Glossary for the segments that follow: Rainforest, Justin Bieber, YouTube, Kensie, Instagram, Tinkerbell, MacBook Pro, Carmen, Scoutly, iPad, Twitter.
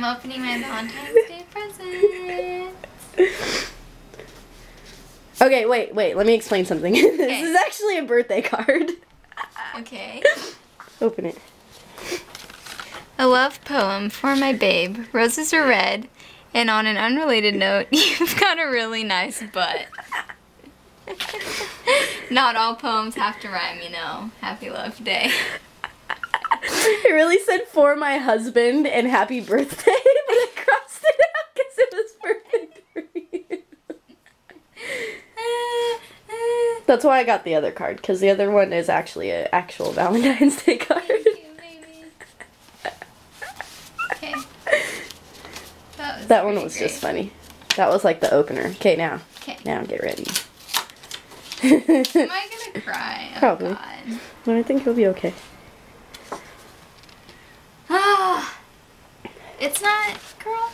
I'm opening my Valentine's Day present. Okay, wait. Let me explain something. Okay. This is actually a birthday card. Okay. Open it. A love poem for my babe. Roses are red, and on an unrelated note, you've got a really nice butt. Not all poems have to rhyme, you know. Happy Love Day. It really said for my husband and happy birthday, but I crossed it out because it was perfect for you. That's why I got the other card, because the other one is actually an actual Valentine's Day card. Thank you, baby. Okay. That one was great. Just funny. That was like the opener. Okay, now. Okay. Now get ready. Am I gonna cry? Oh, probably. God. But I think he'll be okay. Ah, it's not, girl.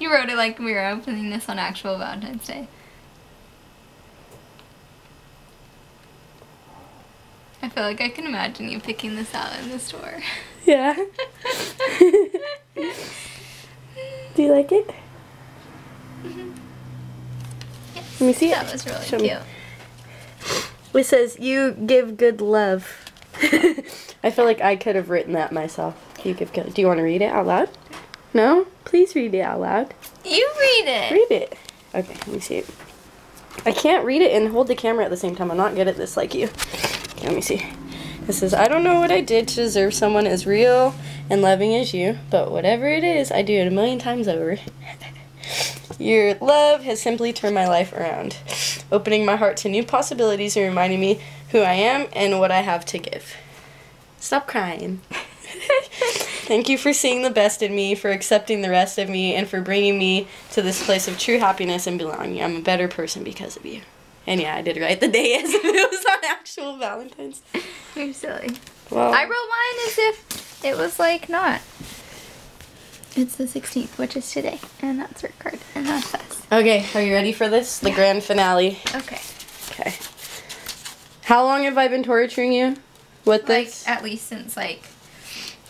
You wrote it like we were opening this on actual Valentine's Day. I feel like I can imagine you picking this out in the store. Yeah. Do you like it? Mm-hmm. Yes. Let me see it. That was really cute. It says, "You give good love." I feel like I could have written that myself. Do you want to read it out loud? No? Please read it out loud. You read it. Read it. Okay, let me see it. I can't read it and hold the camera at the same time. I'm not good at this like you. Okay, let me see. It says, I don't know what I did to deserve someone as real and loving as you, but whatever it is, I do it a million times over. Your love has simply turned my life around, opening my heart to new possibilities and reminding me who I am and what I have to give. Stop crying. Thank you for seeing the best in me, for accepting the rest of me, and for bringing me to this place of true happiness and belonging. I'm a better person because of you. And yeah, I did write the day as if it was on actual Valentine's. You're silly. Well, I wrote mine as if it was like not. It's the 16th, which is today, and that's her card, and that's us. Okay, are you ready for this? The grand finale. Okay. Okay. How long have I been torturing you with this? At least since, like,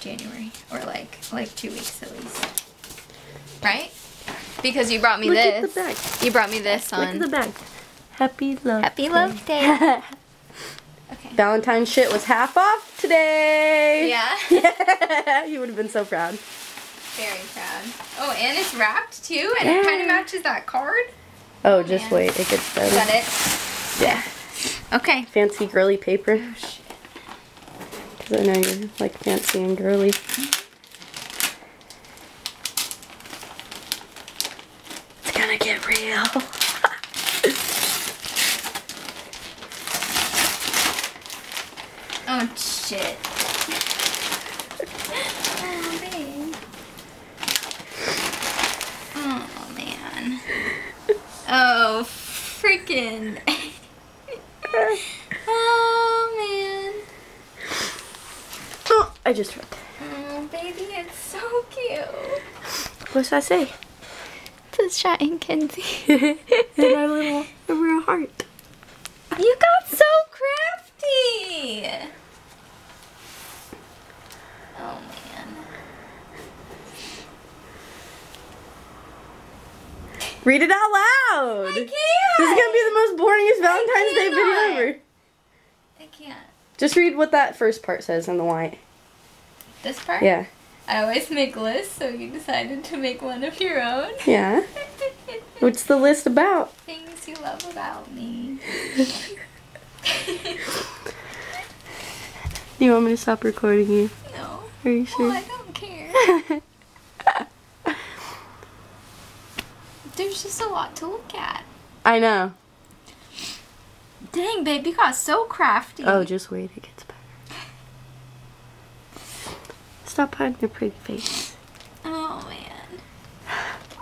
January, or, like 2 weeks at least. Right? Because you brought me this. Look at the back. You brought me this on. Look at the back. Happy Love Day. Okay. Valentine's shit was half off today. Yeah? Yeah. You would have been so proud. Very proud. Oh, and it's wrapped too, and it kind of matches that card. Oh, just wait, it gets better. Is that it? Yeah. Okay. Fancy girly paper. Oh, shit. Because I know you're like fancy and girly. It's gonna get real. Oh, shit. Oh, freaking. Oh, man. Oh, I just read. Oh, baby, it's so cute. What should I say? It says Shot and Kenzie. And our little real heart. You got so crafty. Oh, man. Read it out loud! I can't! This is gonna be the most boringest Valentine's Day video ever. I can't. Just read what that first part says in the white. This part? Yeah. I always make lists, so you decided to make one of your own. Yeah. What's the list about? Things you love about me. You want me to stop recording you? No. Are you sure? Well, I don't care. There's just a lot to look at. I know. Dang, babe, you got so crafty. Oh, just wait, it gets better. Stop hiding your pretty face. Oh, man.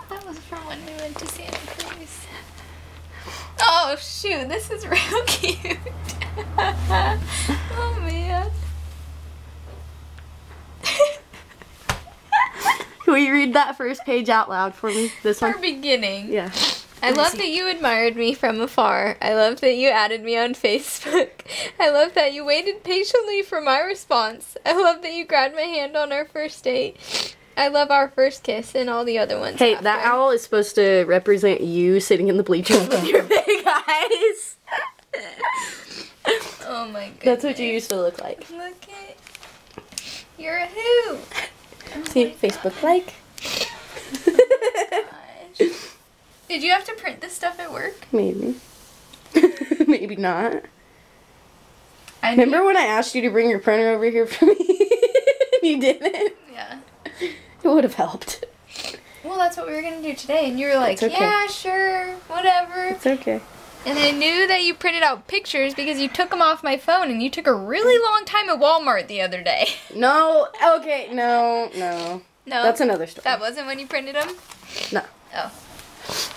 That was from when we went to Santa Cruz. Oh, shoot, this is real cute. Oh, man. Will you read that first page out loud for me? This one? Our beginning. Yeah. I love that you admired me from afar. I love that you added me on Facebook. I love that you waited patiently for my response. I love that you grabbed my hand on our first date. I love our first kiss and all the other ones. Hey, after. That owl is supposed to represent you sitting in the bleachers with your big eyes. Oh my god. That's what you used to look like. Look at. You're a who? Oh see, Facebook like. Oh my gosh. Did you have to print this stuff at work? Maybe. Maybe not. I remember when I asked you to bring your printer over here for me? You didn't? Yeah. It would have helped. Well, that's what we were going to do today. And you were like, okay. Yeah, sure, whatever. It's okay. And I knew that you printed out pictures because you took them off my phone and you took a really long time at Walmart the other day. No. Okay. No. No. No. That's another story. That wasn't when you printed them? No. Oh.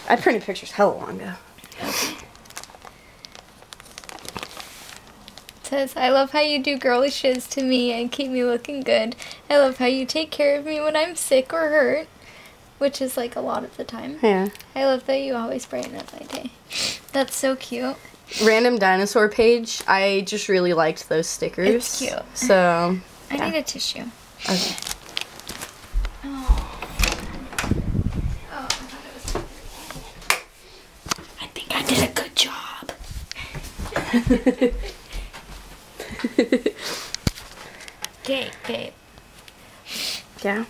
I printed pictures hella long ago. Okay. It says, I love how you do girly shiz to me and keep me looking good. I love how you take care of me when I'm sick or hurt, which is like a lot of the time. Yeah. I love that you always brighten up my day. That's so cute. Random dinosaur page. I just really liked those stickers. It's cute. So. Yeah. I need a tissue. Okay. Okay, babe. Yeah?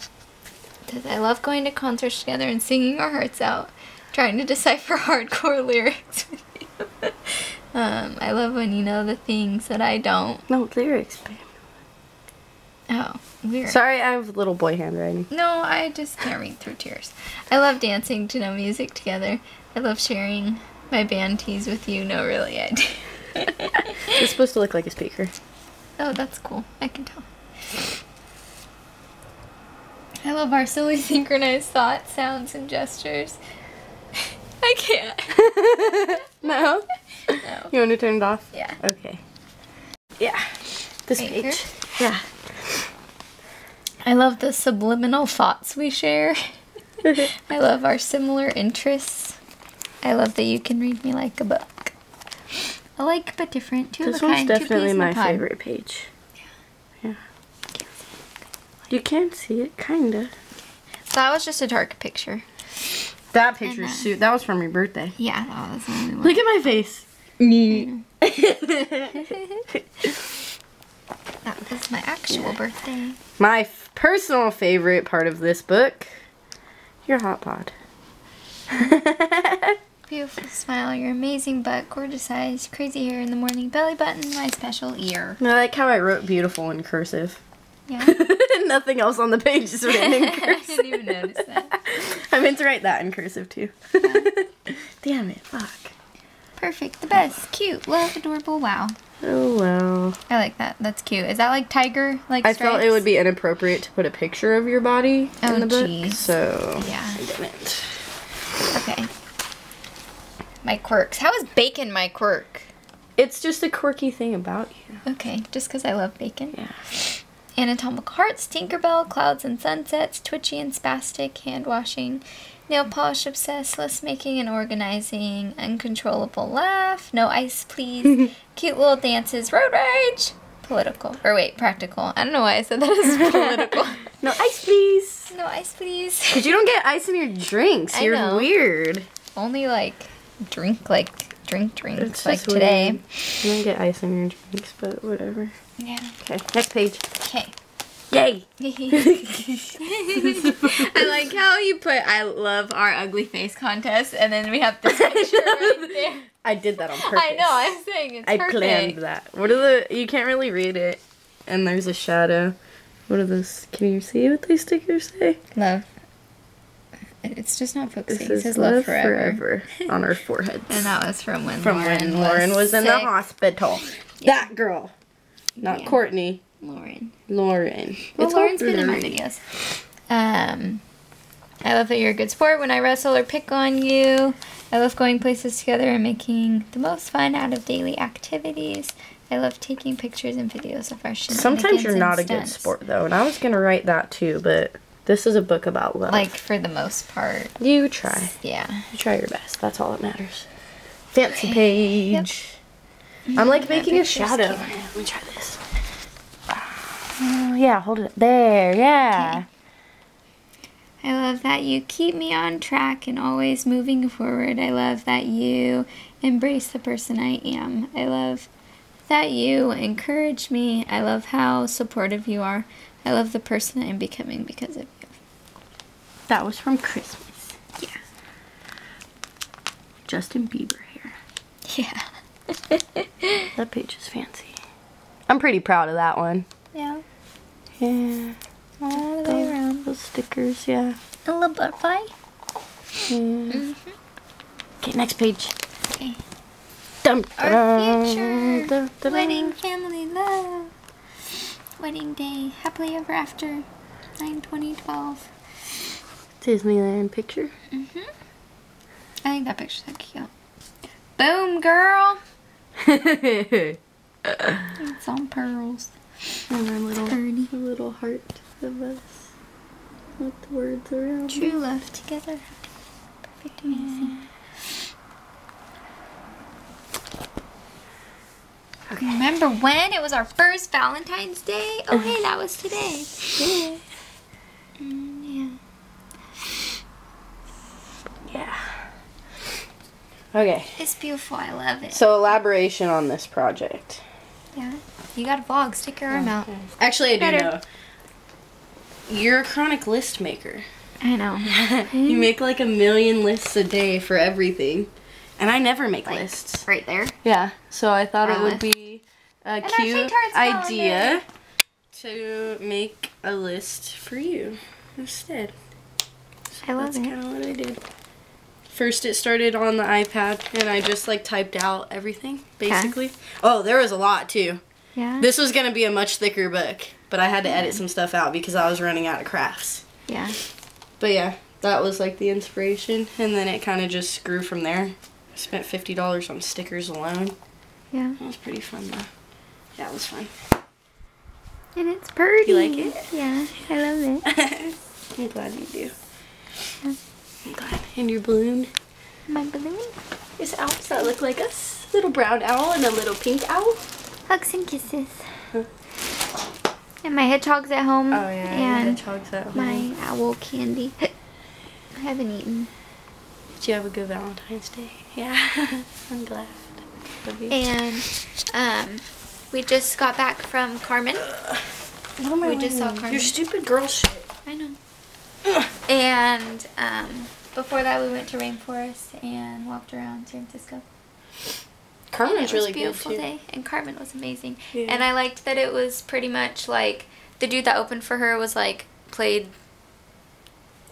I love going to concerts together and singing our hearts out, trying to decipher hardcore lyrics with you. I love when you know the things that I don't. No, lyrics, babe. Oh, weird. Sorry, I have little boy handwriting. No, I just can't read through tears. I love dancing to no music together. I love sharing my band tees with you. No, really, I do. It's supposed to look like a speaker. Oh, that's cool. I can tell. I love our silly synchronized thoughts, sounds, and gestures. I can't. No? No. You want to turn it off? Yeah. Okay. Yeah. This right page. Here? Yeah. I love the subliminal thoughts we share. I love our similar interests. I love that you can read me like a book. Alike but different. Two this one's definitely my favorite page. Yeah. Yeah. You can't see it, kinda. So that was just a dark picture. That picture suit. That was from your birthday. Yeah, that was the only one. Look at my face. Me. That was my actual birthday. My personal favorite part of this book. Your hot pod. Beautiful smile, your amazing butt, gorgeous eyes, crazy hair in the morning, belly button, my special ear. I like how I wrote beautiful in cursive. Yeah. Nothing else on the page is written in cursive. I didn't even notice that. I meant to write that in cursive too. Yeah. Damn it, fuck. Perfect, the best, cute, love, adorable, wow. Oh, wow. I like that. That's cute. Is that like tiger? Like stripes? I felt it would be inappropriate to put a picture of your body in the book. So, yeah. I didn't. Okay. My quirks. How is bacon my quirk? It's just a quirky thing about you. Okay, just because I love bacon. Yeah. Anatomical hearts, Tinkerbell, clouds and sunsets, twitchy and spastic, hand washing, nail polish obsessed, list making and organizing, uncontrollable laugh, no ice please, cute little dances, road rage, political. Or wait, practical. I don't know why I said that as political. No ice please. No ice please. Because you don't get ice in your drinks. You're weird. Only like drinks like today. You don't get ice in your drinks, but whatever. Yeah. Okay, next page. Okay. Yay! I like how you put I love our ugly face contest and then we have this picture right there. I did that on purpose. I know, I'm saying it's perfect. I planned that. What are the, you can't really read it and there's a shadow. What are those, can you see what these stickers say? Love. It's just not focusing. It says love forever. On our foreheads. And that was from when Lauren was in the hospital. Yeah. That girl. Not Courtney. Lauren. Well, it's Lauren's been in my videos. I love that you're a good sport when I wrestle or pick on you. I love going places together and making the most fun out of daily activities. I love taking pictures and videos of our shenanigans. Sometimes you're not a good sport, though. And I was going to write that, too, but... This is a book about love. Like, for the most part. You try. Yeah. You try your best. That's all that matters. Fancy page. Yep. I'm, like, making a shadow. Let me try this. Yeah, hold it. There, yeah. Okay. I love that you keep me on track and always moving forward. I love that you embrace the person I am. I love that you encourage me. I love how supportive you are. I love the person I am becoming because of you. That was from Christmas. Yeah. Justin Bieber here. Yeah. That page is fancy. I'm pretty proud of that one. Yeah. Yeah. All the way around. Those stickers, yeah. A little butterfly. Mm. Mm-hmm. Okay, next page. Okay. Dum, dum, our future. Dum, dum, wedding, dum. Family, love. Wedding day, happily ever after, 9/20/12. Disneyland picture. Mhm. I think that picture's so cute. Boom, girl. It's on pearls. And our little heart of us with the words around. True love together. Perfect, amazing. Okay. Remember when it was our first Valentine's Day? Oh, hey, that was today. Yeah. Mm, yeah. Yeah. Okay. It's beautiful. I love it. So elaboration on this project. Yeah. You got a vlog. Stick your arm out. Actually, I do know. You're a chronic list maker. I know. You make like a million lists a day for everything. And I never make like, lists. Right there? Yeah. So I thought it would be a cute idea to make a list for you instead. So I love it. That's kind of what I did. First it started on the iPad and I just like typed out everything basically. Okay. Oh, there was a lot too. Yeah. This was going to be a much thicker book, but I had to edit some stuff out because I was running out of crafts. Yeah. But yeah, that was like the inspiration and then it kind of just grew from there. Spent $50 on stickers alone. Yeah. That was pretty fun, though. Yeah, it was fun. And it's pretty. You like it? Yeah, I love it. I'm glad you do. Yeah. I'm glad. And your balloon? My balloon? There's owls that look like us. A little brown owl and a little pink owl. Hugs and kisses. Huh. And my hedgehog's at home. Oh, yeah. And your hedgehog's at home. My owl candy. I haven't eaten. Did you have a good Valentine's Day? Yeah, I'm glad. And we just got back from Carmen. We just saw Carmen. Your stupid girl shit. I know. And before that, we went to Rainforest and walked around San Francisco. Carmen's really good too. It was a beautiful day, and Carmen was amazing. Yeah. And I liked that it was pretty much like the dude that opened for her was like played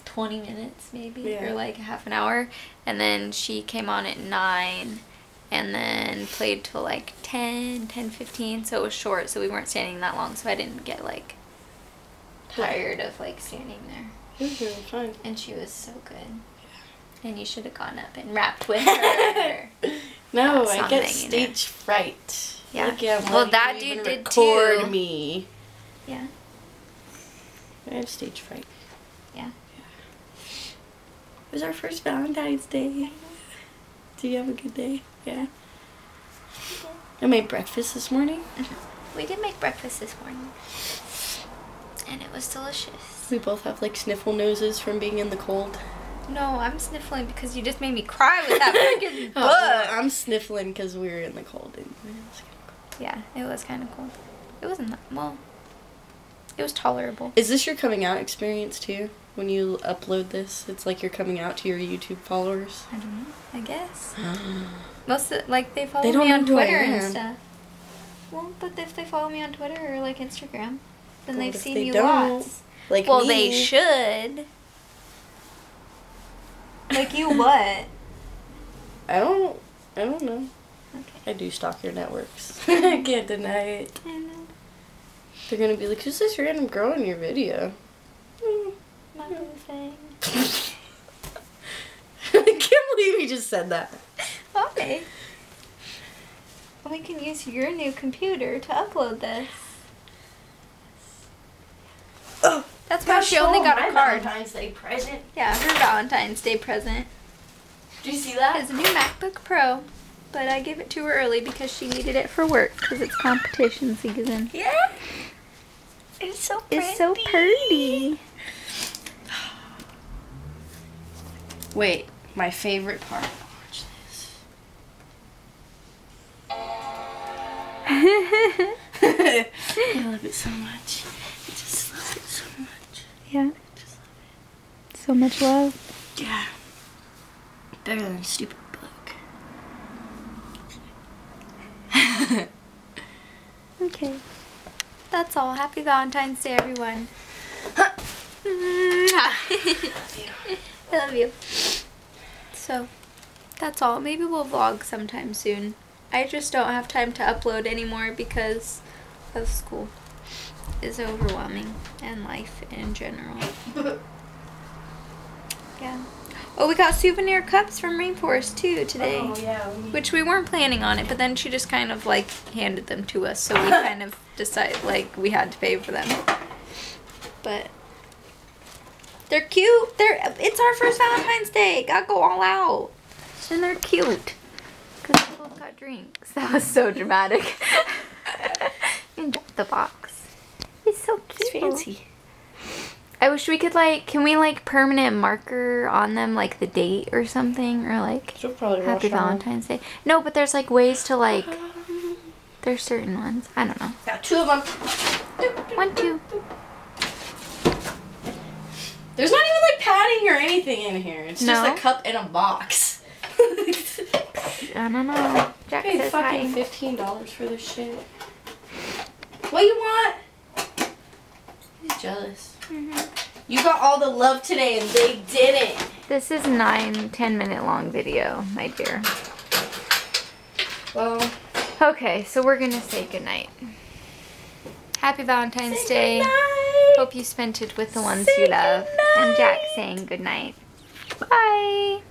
20 minutes maybe, yeah, or like half an hour, and then she came on at 9 and then played till like 10:15, so it was short, so we weren't standing that long, so I didn't get like tired of like standing there. It was really fun and she was so good. Yeah. And you should have gone up and rapped with her. No, I get stage fright. Yeah, like, yeah, well that dude did too. Me, yeah, I have stage fright. Yeah. It was our first Valentine's Day. Did you have a good day? Yeah. I made breakfast this morning. We did make breakfast this morning. And it was delicious. We both have like sniffle noses from being in the cold. No, I'm sniffling because you just made me cry with that freaking book. I'm sniffling because we were in the cold. And it was kind of cold. Yeah, it was kind of cold. It wasn't that, well, it was tolerable. Is this your coming out experience too? When you upload this, it's like you're coming out to your YouTube followers. I don't know. I guess. Most of, like they follow me on Twitter and stuff. Well, but if they follow me on Twitter or like Instagram, then they've seen you lots. Like me. Well, they should. Like you what? I don't know. Okay. I do stalk your networks. I can't deny it. I know. They're gonna be like, who's this random girl in your video? Thing. I can't believe you just said that. Okay. We can use your new computer to upload this. Oh, That's why she only got a card. Valentine's Day present. Yeah, her Valentine's Day present. Do you see that? It's a new MacBook Pro, but I gave it to her early because she needed it for work because it's competition season. Yeah. It's so pretty. It's so pretty. Wait, my favorite part. Watch this. I love it so much. I just love it so much. Yeah. I just love it. So much love. Yeah. Better than a stupid book. Okay. That's all. Happy Valentine's Day, everyone. I love you. So, that's all. Maybe we'll vlog sometime soon. I just don't have time to upload anymore because of school. It's overwhelming. And life in general. Yeah. Oh, we got souvenir cups from Rainforest, too, today. Oh, yeah. Which we weren't planning on it, but then she just kind of, like, handed them to us. So we kind of decided, like, we had to pay for them. But... they're cute. It's our first Valentine's Day. Gotta go all out. And they're cute. Because we both got drinks. That was so dramatic. And dropped the box. It's so cute. It's fancy. I wish we could, like, can we, like, permanent marker on them, like, the date or something? Or, like, Happy Valentine's Day. No, but there's, like, ways to, like, there's certain ones. I don't know. Got two of them. One, two. There's not even like padding or anything in here. It's just a cup and a box. I don't know. Jack paid fucking $15 for this shit. What do you want? He's jealous. Mm-hmm. You got all the love today and they didn't. This is 9-10 minute long video, my dear. Well. Okay, so we're gonna say goodnight. Happy Valentine's Day. Hope you spent it with the ones you love. And Jack saying goodnight. Bye.